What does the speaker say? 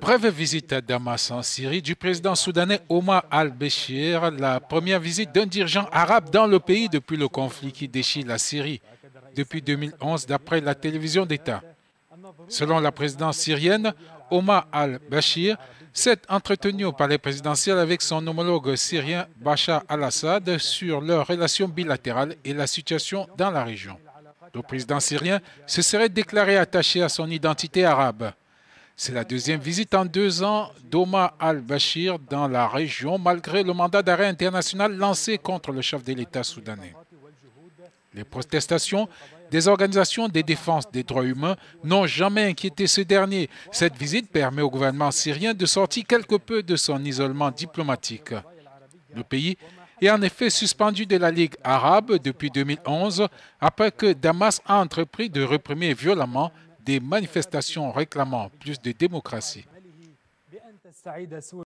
Brève visite à Damas en Syrie du président soudanais Omar al-Bashir, la première visite d'un dirigeant arabe dans le pays depuis le conflit qui déchire la Syrie depuis 2011 d'après la télévision d'État. Selon la présidence syrienne, Omar al-Bashir s'est entretenu au palais présidentiel avec son homologue syrien Bashar Al-Assad sur leurs relations bilatérales et la situation dans la région. Le président syrien se serait déclaré attaché à son identité arabe. C'est la deuxième visite en 2 ans d'Omar al-Bashir dans la région, malgré le mandat d'arrêt international lancé contre le chef de l'État soudanais. Les protestations des organisations de défense des droits humains n'ont jamais inquiété ce dernier. Cette visite permet au gouvernement syrien de sortir quelque peu de son isolement diplomatique. Le pays est en effet suspendu de la Ligue arabe depuis 2011 après que Damas a entrepris de réprimer violemment des manifestations réclamant plus de démocratie.